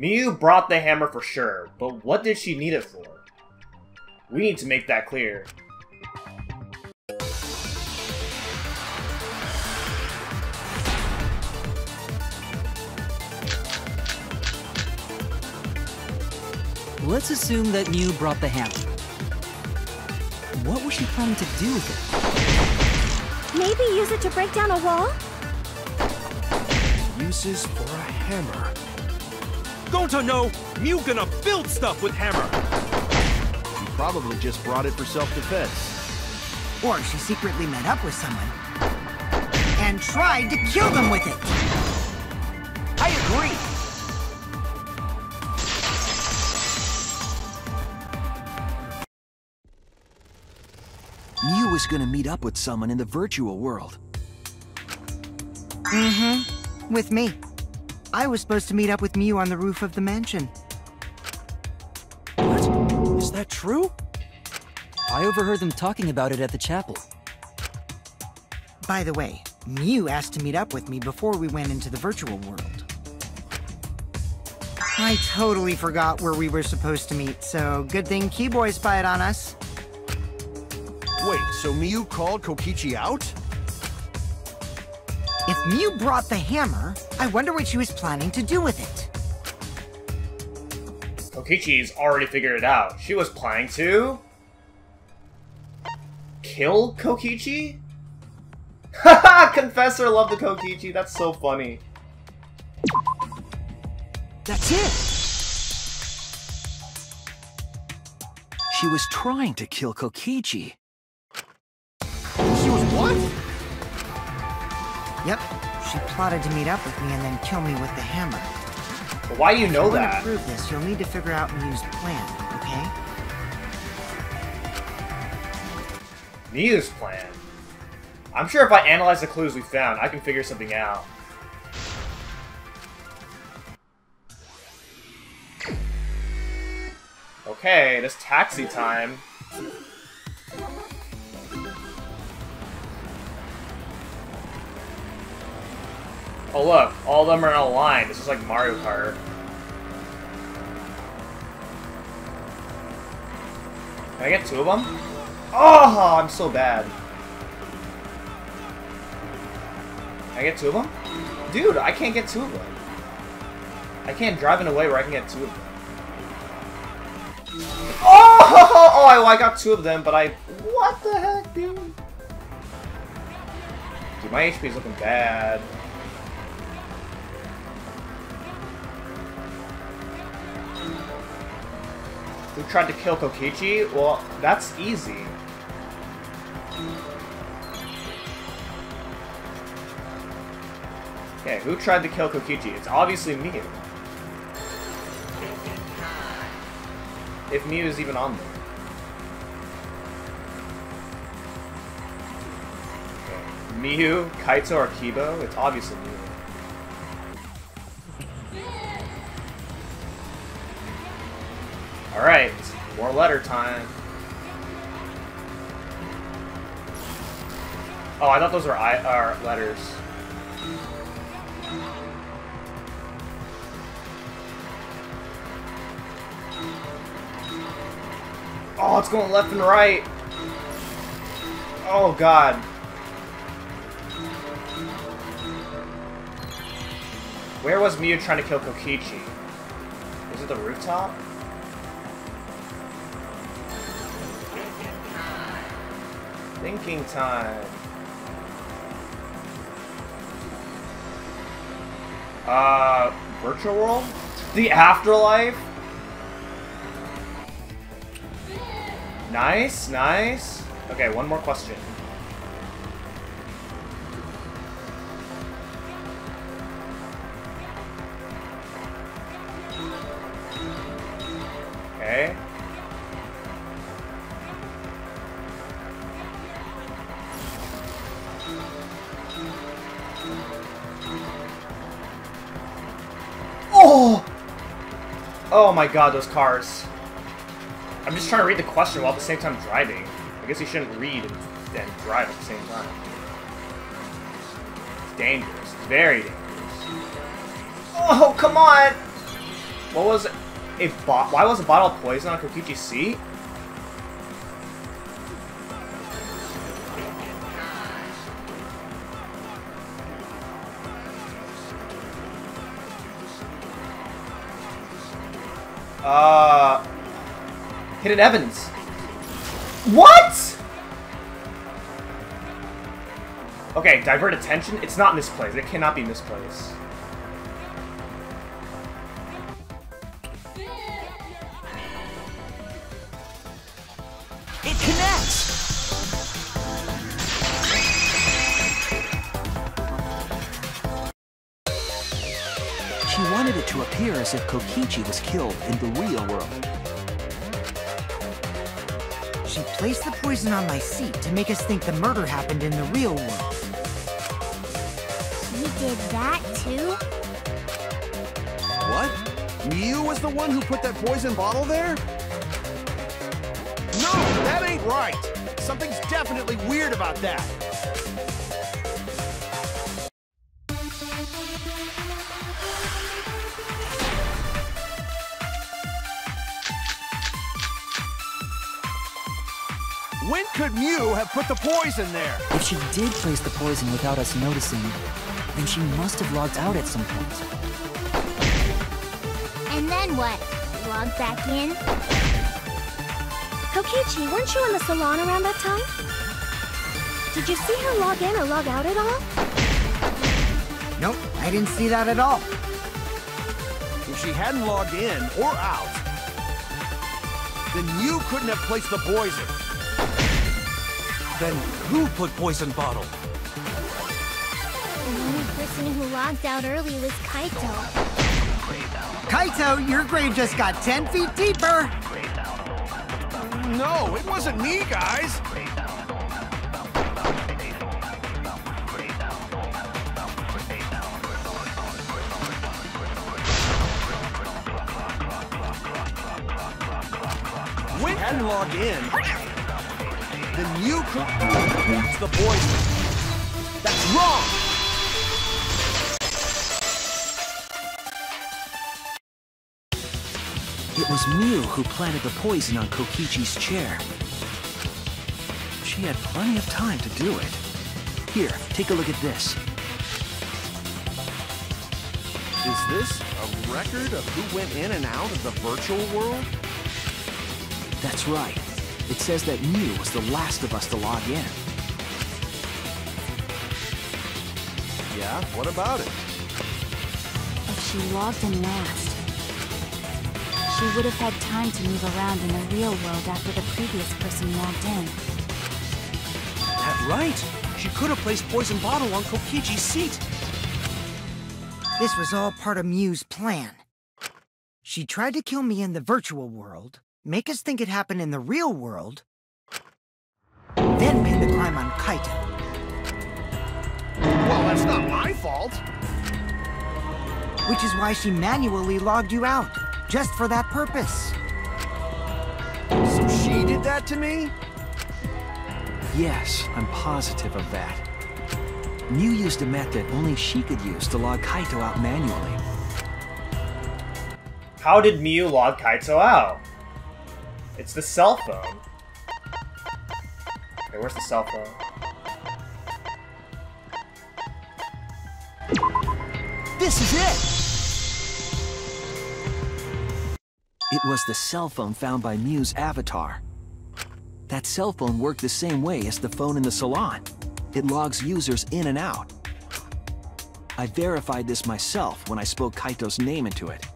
Miu brought the hammer for sure, but what did she need it for? We need to make that clear. Let's assume that Miu brought the hammer. What was she planning to do with it? Maybe use it to break down a wall? Uses for a hammer. Gonta, no! Miu gonna build stuff with hammer! She probably just brought it for self-defense. Or she secretly met up with someone and tried to kill them with it. I agree. Miu is gonna meet up with someone in the virtual world. Mm-hmm. With me. I was supposed to meet up with Miu on the roof of the mansion. What? Is that true? I overheard them talking about it at the chapel. By the way, Miu asked to meet up with me before we went into the virtual world. I totally forgot where we were supposed to meet, so good thing Keyboy spied on us. Wait, so Miu called Kokichi out? If Miu brought the hammer, I wonder what she was planning to do with it. Kokichi's already figured it out. She was planning to... kill Kokichi? Haha! Confessor loved the Kokichi. That's so funny. That's it! She was trying to kill Kokichi. What? Yep. She plotted to meet up with me and then kill me with the hammer. But why do you know that? If you want to prove this, you'll need to figure out Miu's plan, okay? Miu's plan? I'm sure if I analyze the clues we found, I can figure something out. Okay, it is taxi time. Oh look, all of them are in a line. This is like Mario Kart. Can I get two of them? Oh, I'm so bad. Can I get two of them? Dude, I can't get two of them. I can't drive in a way where I can get two of them. Oh, I got two of them, but I... What the heck, dude? Dude, my HP is looking bad. Who tried to kill Kokichi? Well, that's easy. Okay, who tried to kill Kokichi? It's obviously Miu. If Miu is even on there. Okay. Miu, Kaito, or Kibo? It's obviously Miu. Alright, more letter time. Oh, I thought those were IR letters. Oh, it's going left and right. Oh, God. Where was Miu trying to kill Kokichi? Was it the rooftop? Thinking time. Virtual world? The afterlife? Nice, nice. Okay, one more question. Okay. Oh my God, those cars. I'm just trying to read the question while at the same time driving. I guess you shouldn't read and drive at the same time. It's dangerous. It's very dangerous. Oh, come on! What was a bot? Why was a bottle of poison on Kokichi's seat? Hidden Evans. What? Okay, divert attention. It's not misplaced. It cannot be misplaced. It connects. She wanted it to appear as if Kokichi was killed in the real world. She placed the poison on my seat to make us think the murder happened in the real world. She did that too? What? Miu was the one who put that poison bottle there? No, that ain't right! Something's definitely weird about that! When could Miu have put the poison there? If she did place the poison without us noticing, then she must have logged out at some point. And then what? Logged back in? Kokichi, weren't you in the salon around that time? Did you see her log in or log out at all? Nope, I didn't see that at all. If she hadn't logged in or out, then Miu couldn't have placed the poison. Then who put poison bottle? The only person who logged out early was Kaito. Kaito, your grave just got 10 feet deeper! No, it wasn't me, guys! When hadn't logged in, then you could use the poison. That's wrong! It was Miu who planted the poison on Kokichi's chair. She had plenty of time to do it. Here, take a look at this. Is this a record of who went in and out of the virtual world? That's right. It says that Miu was the last of us to log in. Yeah, what about it? If she logged in last, she would have had time to move around in the real world after the previous person logged in. That's right! She could have placed poison bottle on Kokichi's seat! This was all part of Miu's plan. She tried to kill me in the virtual world, make us think it happened in the real world, then pin the crime on Kaito. Well, that's not my fault! Which is why she manually logged you out, just for that purpose. So she did that to me? Yes, I'm positive of that. Miu used a method only she could use to log Kaito out manually. How did Miu log Kaito out? It's the cell phone. Okay, where's the cell phone? This is it! It was the cell phone found by Miu's avatar. That cell phone worked the same way as the phone in the salon. It logs users in and out. I verified this myself when I spoke Kaito's name into it.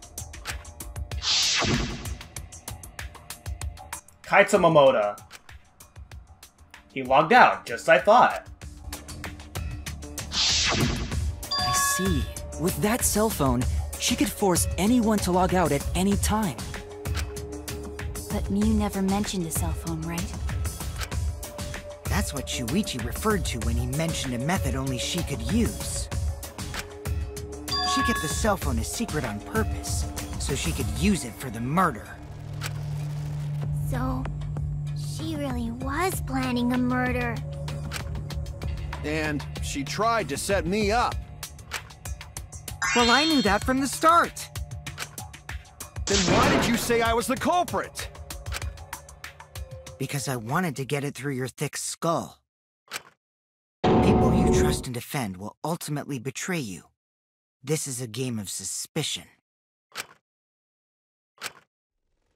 Kaito Momota. He logged out, just as I thought. I see. With that cell phone, she could force anyone to log out at any time. But Miu never mentioned a cell phone, right? That's what Shuichi referred to when he mentioned a method only she could use. She kept the cell phone a secret on purpose, so she could use it for the murder. So, she really was planning a murder. And she tried to set me up. Well, I knew that from the start. Then why did you say I was the culprit? Because I wanted to get it through your thick skull. People you trust and defend will ultimately betray you. This is a game of suspicion.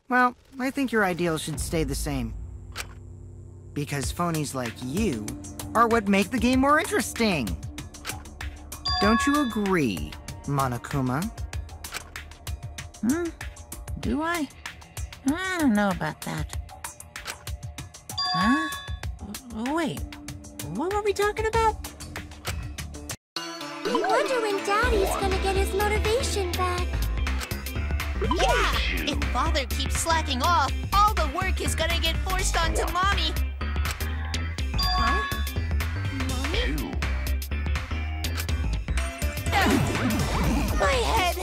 Well, I think your ideals should stay the same. Because phonies like you are what make the game more interesting. Don't you agree, Monokuma? Hmm? Do I? I don't know about that. Huh? Wait, what were we talking about? I wonder when Daddy's gonna get his motivation back. Yeah! If Father keeps slacking off, all the work is gonna get forced onto Mommy. Huh? Mommy? My head!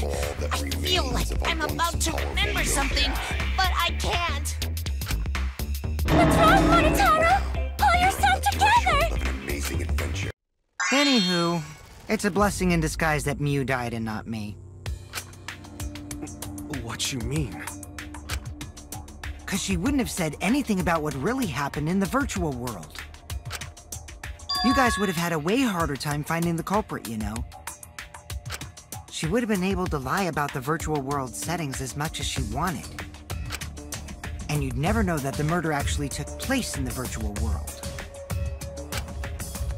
I feel like I'm about to remember something, but I can't. What's wrong, Monotaro? Pull yourself together! An amazing adventure. Anywho, it's a blessing in disguise that Miu died and not me. What you mean? Because she wouldn't have said anything about what really happened in the virtual world. You guys would have had a way harder time finding the culprit, you know. She would have been able to lie about the virtual world settings as much as she wanted. And you'd never know that the murder actually took place in the virtual world.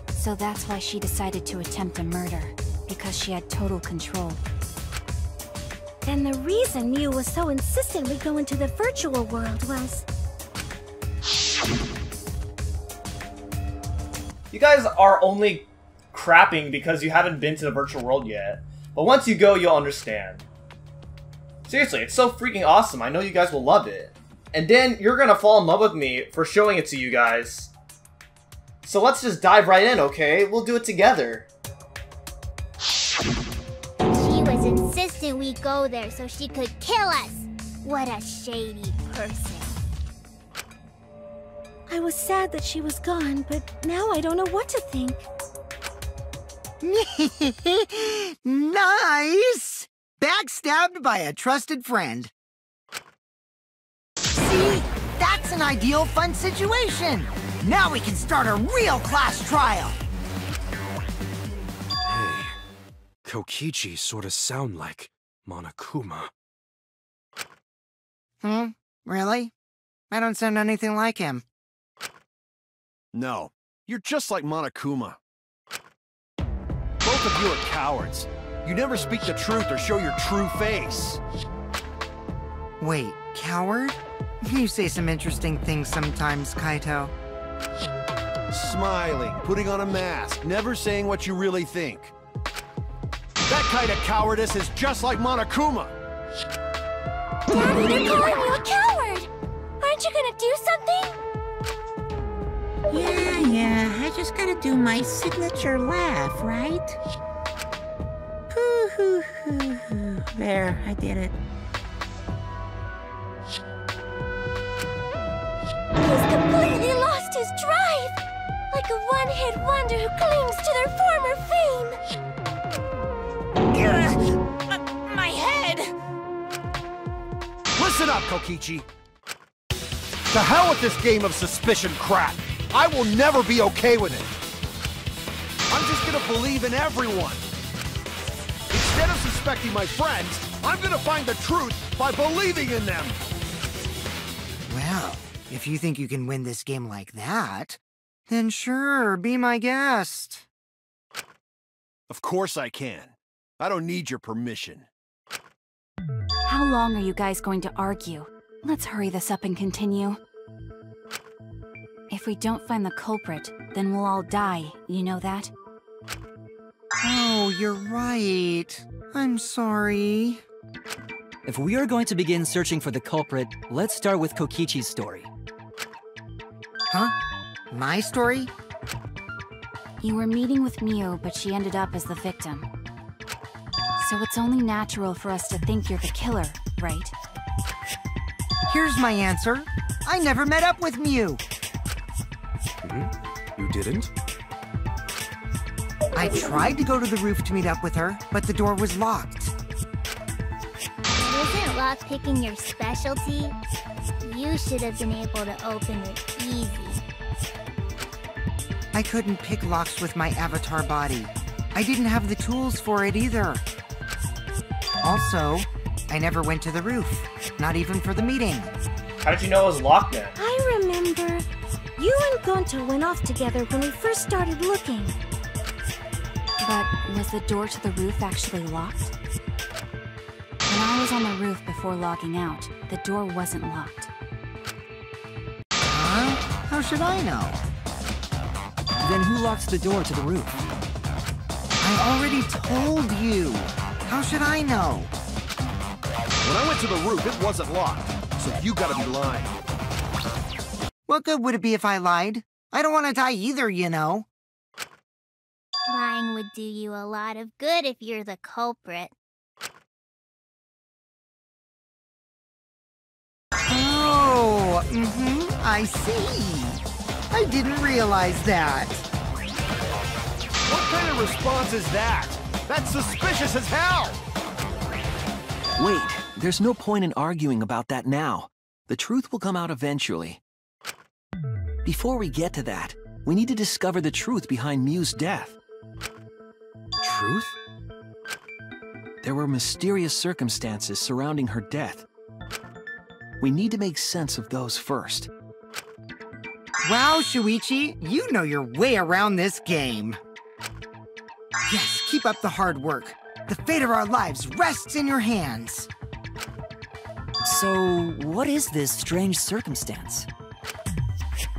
So that's why she decided to attempt a murder, because she had total control. And the reason Miu was so insistent we go into the virtual world was... You guys are only crapping because you haven't been to the virtual world yet. But once you go, you'll understand. Seriously, it's so freaking awesome. I know you guys will love it. And then you're gonna fall in love with me for showing it to you guys. So let's just dive right in, okay? We'll do it together. Insistent we go there so she could kill us. What a shady person. I was sad that she was gone, but now I don't know what to think. Nice! Backstabbed by a trusted friend. See? That's an ideal fun situation. Now we can start a real class trial. Kokichi sort of sound like Monokuma. Hmm? Really? I don't sound anything like him. No, you're just like Monokuma. Both of you are cowards. You never speak the truth or show your true face. Wait, coward? You say some interesting things sometimes, Kaito. Smiling, putting on a mask, never saying what you really think. That kind of cowardice is just like Monokuma! Daddy, they're calling you a coward! Aren't you gonna do something? Yeah, I just gotta do my signature laugh, right? Hoo-hoo-hoo-hoo. There, I did it. He's completely lost his drive! Like a one-hit wonder who clings to their former fame! My head! Listen up, Kokichi! To hell with this game of suspicion crap! I will never be okay with it! I'm just gonna believe in everyone! Instead of suspecting my friends, I'm gonna find the truth by believing in them! Well, if you think you can win this game like that, then sure, be my guest. Of course I can. I don't need your permission. How long are you guys going to argue? Let's hurry this up and continue. If we don't find the culprit, then we'll all die, you know that? Oh, you're right. I'm sorry. If we are going to begin searching for the culprit, let's start with Kokichi's story. Huh? My story? You were meeting with Miu, but she ended up as the victim. So it's only natural for us to think you're the killer, right? Here's my answer. I never met up with Miu. Hmm? You didn't? I tried to go to the roof to meet up with her, but the door was locked. Isn't lock picking your specialty? You should have been able to open it easy. I couldn't pick locks with my avatar body. I didn't have the tools for it either. Also, I never went to the roof, not even for the meeting. How did you know it was locked then? I remember. You and Gonta went off together when we first started looking. But was the door to the roof actually locked? When I was on the roof before logging out, the door wasn't locked. Huh? How should I know? Then who locks the door to the roof? I already told you! How should I know? When I went to the roof, it wasn't locked, so you gotta be lying. What good would it be if I lied? I don't want to die either, you know. Lying would do you a lot of good if you're the culprit. Oh, I see. I didn't realize that. What kind of response is that? That's suspicious as hell! Wait, there's no point in arguing about that now. The truth will come out eventually. Before we get to that, we need to discover the truth behind Miu's death. Truth? There were mysterious circumstances surrounding her death. We need to make sense of those first. Wow, Shuichi, you know your way around this game. Yes, keep up the hard work. The fate of our lives rests in your hands. So, what is this strange circumstance?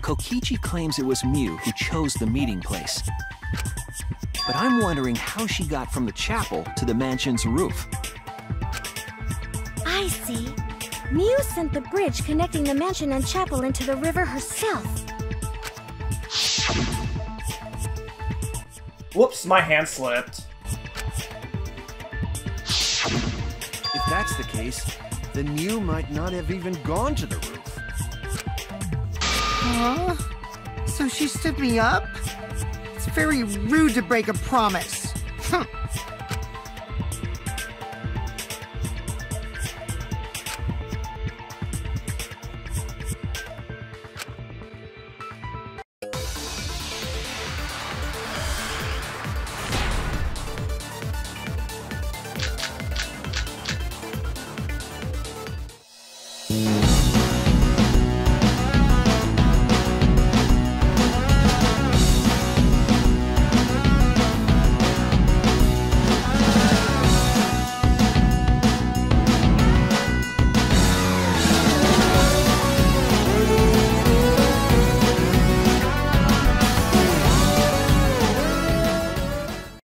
Kokichi claims it was Miu who chose the meeting place. But I'm wondering how she got from the chapel to the mansion's roof. I see. Miu sent the bridge connecting the mansion and chapel into the river herself. Whoops, my hand slipped. If that's the case, then Miu might not have even gone to the roof. Huh? So she stood me up? Very rude to break a promise.